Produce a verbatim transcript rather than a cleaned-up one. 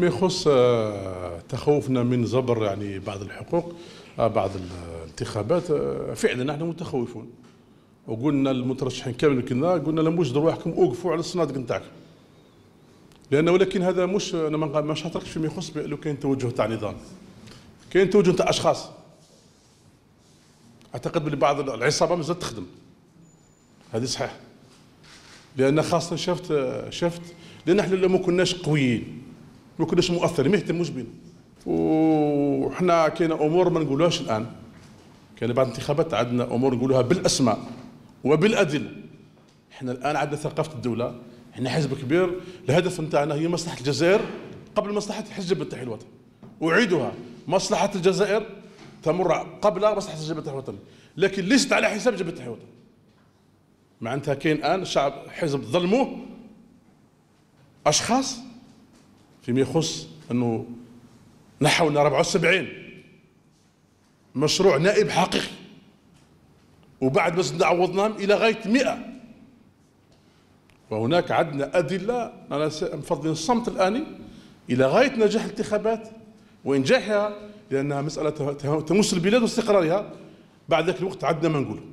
ما يخص تخوفنا من زبر يعني بعض الحقوق بعض الانتخابات، فعلا نحن متخوفون وقلنا للمترشحين كامل كنا قلنا لهم واش دروا حكم اوقفوا على الصنادق نتاعكم، لان ولكن هذا مش انا ما مش هتركش فيما يخص لو كاين توجه تاع نظام، كاين توجه تاع اشخاص. اعتقد بلي بعض العصابه مازال تخدم، هذه صحيح، لان خاصه شفت شفت لان احنا ما كناش قويين ما كناش مؤثرين ما يهتموش بنا، وحنا كاين امور ما نقولوهاش الان، كان بعد الانتخابات عندنا امور نقولوها بالاسماء وبالادله. احنا الان عندنا ثقافه الدوله، احنا حزب كبير، الهدف نتاعنا هي مصلحه الجزائر قبل مصلحه الحزب التحرير الوطني. اعيدها، مصلحه الجزائر تمر قبل مصلحه الحزب التحرير الوطني، لكن ليست على حساب الحزب التحرير الوطني. معناتها كاين الان شعب حزب ظلموه اشخاص فيما يخص انه نحونا أربعة وسبعين مشروع نائب حقيقي، وبعد ما زدنا عوضناهم الى غايه مئة، وهناك عندنا ادله. انا نفضل الصمت الاني الى غايه نجاح الانتخابات وانجاحها، لانها مساله تمس البلاد واستقرارها. بعد ذاك الوقت عندنا ما نقوله.